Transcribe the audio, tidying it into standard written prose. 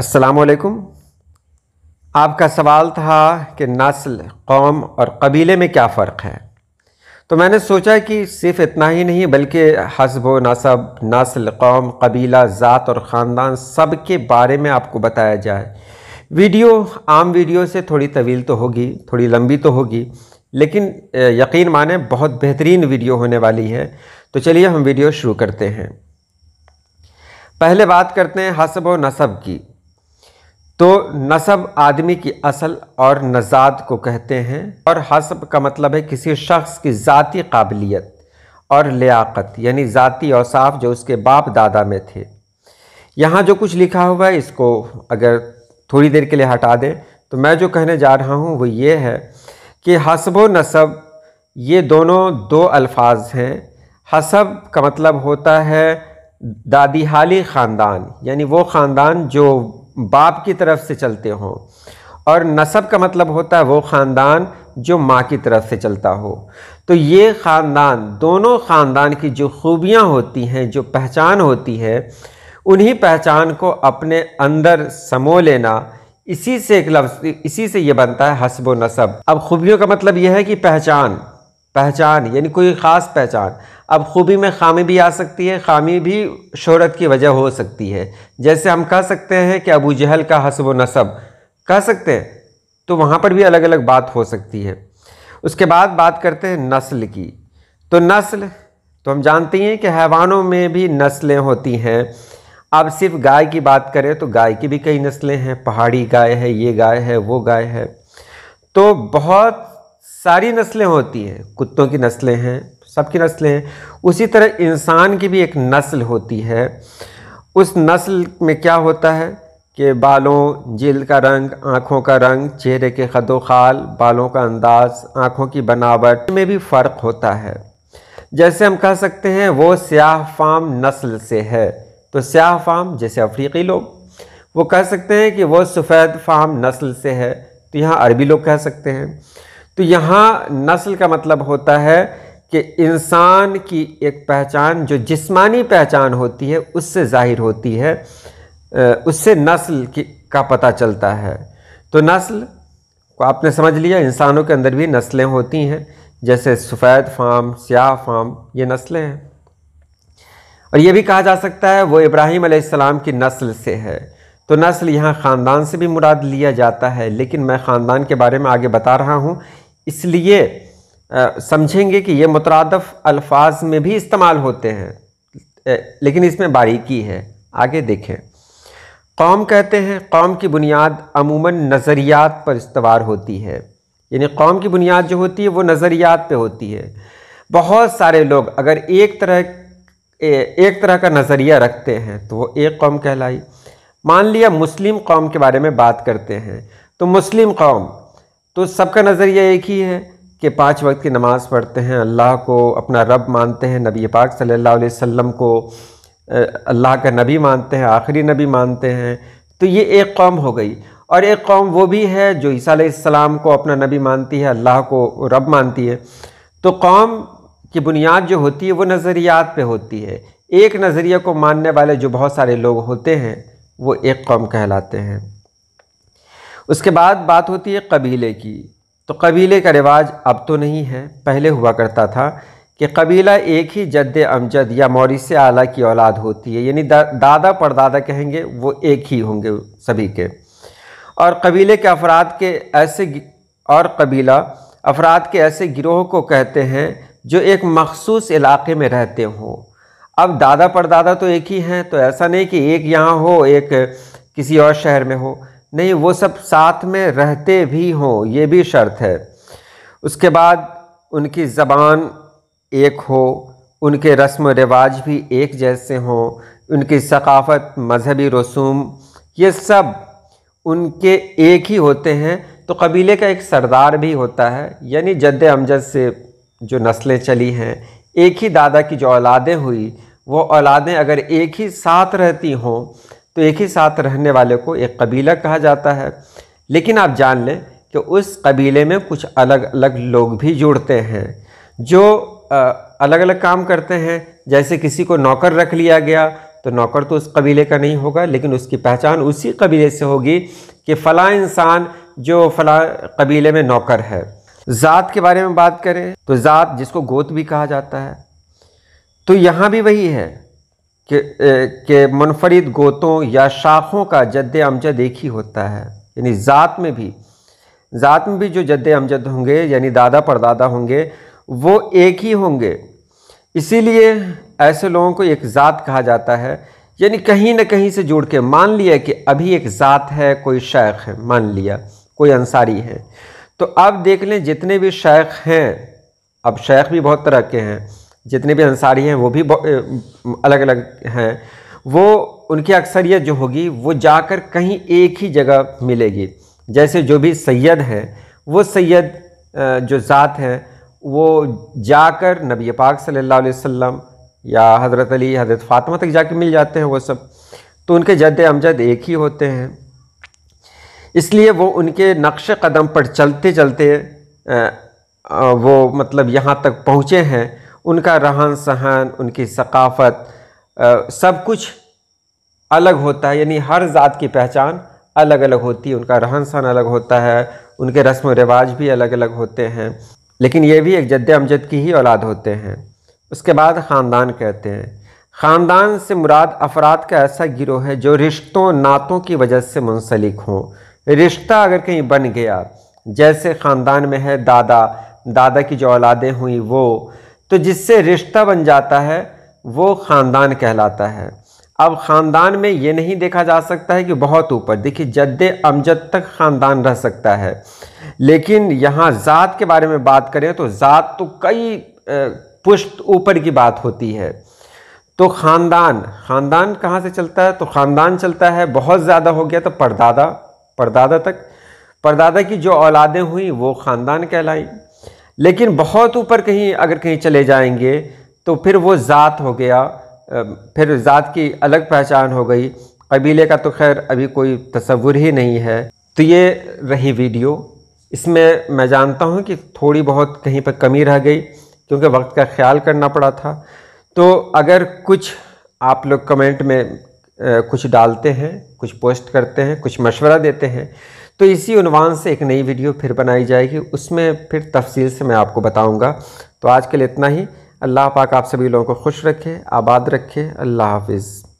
अस्सलामुअलैकुम। आपका सवाल था कि नस्ल, कौम और कबीले में क्या फ़र्क है। तो मैंने सोचा कि सिर्फ इतना ही नहीं बल्कि हस्ब व नसब, नस्ल, कौम, कबीला, ज़ात और ख़ानदान सब के बारे में आपको बताया जाए। वीडियो आम वीडियो से थोड़ी तवील तो होगी, थोड़ी लंबी तो होगी, लेकिन यकीन माने बहुत बेहतरीन वीडियो होने वाली है। तो चलिए हम वीडियो शुरू करते हैं। पहले बात करते हैं हस्ब व नसब की। तो नसब आदमी की असल और नज़ाद को कहते हैं, और हस्ब का मतलब है किसी शख्स की ज़ाती काबिलियत और लियाकत, यानी ज़ाती औसाफ जो उसके बाप दादा में थे। यहाँ जो कुछ लिखा हुआ है इसको अगर थोड़ी देर के लिए हटा दें तो मैं जो कहने जा रहा हूँ वो ये है कि हस्ब व नसब ये दोनों दो अल्फाज हैं। हस्ब का मतलब होता है दादी हाली ख़ानदान, यानी वो ख़ानदान जो बाप की तरफ से चलते हों, और नसब का मतलब होता है वो ख़ानदान जो माँ की तरफ से चलता हो। तो ये ख़ानदान, दोनों ख़ानदान की जो खूबियाँ होती हैं, जो पहचान होती है, उन्हीं पहचान को अपने अंदर समो लेना, इसी से एक लफ्ज़, इसी से ये बनता है हस्ब व नसब। अब खूबियों का मतलब यह है कि पहचान यानी कोई ख़ास पहचान। अब खूबी में खामी भी आ सकती है, खामी भी शोहरत की वजह हो सकती है। जैसे हम कह सकते हैं कि अबू जहल का हस्ब व नसब कह सकते हैं, तो वहाँ पर भी अलग अलग बात हो सकती है। उसके बाद बात करते हैं नस्ल की। तो नस्ल तो हम जानते हैं कि हैवानों में भी नस्लें होती हैं। अब सिर्फ गाय की बात करें तो गाय की भी कई नस्लें हैं, पहाड़ी गाय है, ये गाय है, वो गाय है, तो बहुत सारी नस्लें होती हैं। कुत्तों की नस्लें हैं, सबकी नस्लें हैं। उसी तरह इंसान की भी एक नस्ल होती है। उस नस्ल में क्या होता है कि बालों, जिल्द का रंग, आँखों का रंग, चेहरे के खदोखाल, बालों का अंदाज़, आँखों की बनावट में भी फ़र्क होता है। जैसे हम कह सकते हैं वो स्याह फाम नस्ल से है, तो स्याह फाम जैसे अफ्रीकी लोग, वो कह सकते हैं कि वो सफ़ेद फाम नस्ल से है, तो यहाँ अरबी लोग कह सकते हैं। तो यहाँ नस्ल का मतलब होता है कि इंसान की एक पहचान जो जिस्मानी पहचान होती है उससे ज़ाहिर होती है, उससे नस्ल का पता चलता है। तो नस्ल को आपने समझ लिया। इंसानों के अंदर भी नस्लें होती हैं, जैसे सफ़ेद फाम, स्याह फाम, ये नस्लें हैं। और ये भी कहा जा सकता है वो इब्राहीम अलैहिस्सलाम की नस्ल से है। तो नस्ल यहाँ ख़ानदान से भी मुराद लिया जाता है, लेकिन मैं ख़ानदान के बारे में आगे बता रहा हूँ, इसलिए समझेंगे कि ये मुतरादफ़ अल्फाज में भी इस्तेमाल होते हैं, लेकिन इसमें बारीकी है। आगे देखें। कौम कहते हैं, कौम की बुनियाद अमूमन नज़रियात पर इस्तवार होती है, यानी कौम की बुनियाद जो होती है वो नज़रियात पे होती है। बहुत सारे लोग अगर एक तरह का नज़रिया रखते हैं तो वो एक कौम कहलाई। मान लिया मुस्लिम कौम के बारे में बात करते हैं, तो मुस्लिम कौम तो सबका नज़रिया एक ही है कि 5 वक्त की नमाज़ पढ़ते हैं, अल्लाह को अपना रब मानते हैं, नबी पाक सल्लल्लाहु अलैहि वसल्लम को अल्लाह का नबी मानते हैं, आखिरी नबी मानते हैं। तो ये एक कौम हो गई। और एक कौम वो भी है जो ईसा अलैहिस्सलाम को अपना नबी मानती है, अल्लाह को रब मानती है। तो कौम की बुनियाद जो होती है वो नज़रियात पर होती है। एक नज़रिए को मानने वाले जो बहुत सारे लोग होते हैं वो एक कौम कहलाते हैं। उसके बाद बात होती है कबीले की। तो कबीले का रिवाज अब तो नहीं है, पहले हुआ करता था कि कबीला एक ही जद्द अमजद या मौरिस आला की औलाद होती है, यानी दादा परदादा कहेंगे, वो एक ही होंगे सभी के। और कबीले के अफराद के ऐसे गिरोह को कहते हैं जो एक मखसूस इलाके में रहते हों। अब दादा परदादा तो एक ही हैं, तो ऐसा नहीं कि एक यहाँ हो, एक किसी और शहर में हो, नहीं, वो सब साथ में रहते भी हों, ये भी शर्त है। उसके बाद उनकी ज़बान एक हो, उनके रस्म रिवाज भी एक जैसे हों, उनकी सकाफ़त, मजहबी रसूम, ये सब उनके एक ही होते हैं। तो कबीले का एक सरदार भी होता है, यानी जद्द अमजद से जो नस्लें चली हैं, एक ही दादा की जो औलादें हुई, वो औलादें अगर एक ही साथ रहती हों तो एक ही साथ रहने वाले को एक कबीला कहा जाता है। लेकिन आप जान लें कि उस कबीले में कुछ अलग अलग लोग भी जुड़ते हैं जो अलग अलग काम करते हैं। जैसे किसी को नौकर रख लिया गया तो नौकर तो उस कबीले का नहीं होगा, लेकिन उसकी पहचान उसी कबीले से होगी कि फ़लाँ इंसान जो फ़लाँ कबीले में नौकर है। ज़ात के बारे में बात करें तो ज़ात जिसको गोत भी कहा जाता है, तो यहाँ भी वही है कि मुनफरिद गोतों या शाखों का जद्द अमजद एक ही होता है। यानी ज़ात में भी जो जद्द अमजद होंगे यानी दादा परदादा होंगे वो एक ही होंगे, इसीलिए ऐसे लोगों को एक ज़ात कहा जाता है। यानी कहीं ना कहीं से जुड़ के, मान लिया कि अभी एक ज़ात है, कोई शेख है, मान लिया कोई अंसारी है, तो अब देख लें जितने भी शेख हैं, अब शेख भी बहुत तरह के हैं, जितने भी अंसारी हैं वो भी अलग अलग हैं, वो उनकी अक्सरियत जो होगी वो जाकर कहीं एक ही जगह मिलेगी। जैसे जो भी सैयद हैं वो सैयद जो ज़ात हैं वो जाकर नबी पाक सल्लल्लाहु अलैहि वसल्लम या हज़रत अली हज़रत फ़ातिमा तक जाके मिल जाते हैं वो सब, तो उनके जद्द अमजद एक ही होते हैं, इसलिए वो उनके नक्श कदम पर चलते चलते वो मतलब यहाँ तक पहुँचे हैं। उनका रहन सहन, उनकी सकाफ़त, सब कुछ अलग होता है। यानी हर ज़ात की पहचान अलग अलग होती है, उनका रहन सहन अलग होता है, उनके रस्म और रिवाज भी अलग अलग होते हैं, लेकिन ये भी एक जद्द अमजद की ही औलाद होते हैं। उसके बाद ख़ानदान कहते हैं। ख़ानदान से मुराद अफराद का ऐसा गिरोह है जो रिश्तों नातों की वजह से मुंसलिक हों। रिश्ता अगर कहीं बन गया, जैसे ख़ानदान में है दादा की जो औलादें हुई वो, तो जिससे रिश्ता बन जाता है वो ख़ानदान कहलाता है। अब ख़ानदान में ये नहीं देखा जा सकता है कि बहुत ऊपर, देखिए जद्द अमजद तक ख़ानदान रह सकता है, लेकिन यहाँ ज़ात के बारे में बात करें तो ज़ात तो कई पुश्त ऊपर की बात होती है। तो ख़ानदान कहाँ से चलता है, तो ख़ानदान चलता है बहुत ज़्यादा हो गया तो परदादा तक, परदादा की जो औलादें हुई वो ख़ानदान कहलाई। लेकिन बहुत ऊपर कहीं अगर कहीं चले जाएंगे तो फिर वो ज़ात हो गया, फिर ज़ात की अलग पहचान हो गई। कबीले का तो खैर अभी कोई तस्वुर ही नहीं है। तो ये रही वीडियो, इसमें मैं जानता हूँ कि थोड़ी बहुत कहीं पर कमी रह गई क्योंकि वक्त का ख्याल करना पड़ा था। तो अगर कुछ आप लोग कमेंट में कुछ डालते हैं, कुछ पोस्ट करते हैं, कुछ मशवरा देते हैं, तो इसी उन्वान से एक नई वीडियो फिर बनाई जाएगी, उसमें फिर तफसील से मैं आपको बताऊंगा। तो आज के लिए इतना ही। अल्लाह पाक आप सभी लोगों को खुश रखे, आबाद रखे। अल्लाह हाफिज़।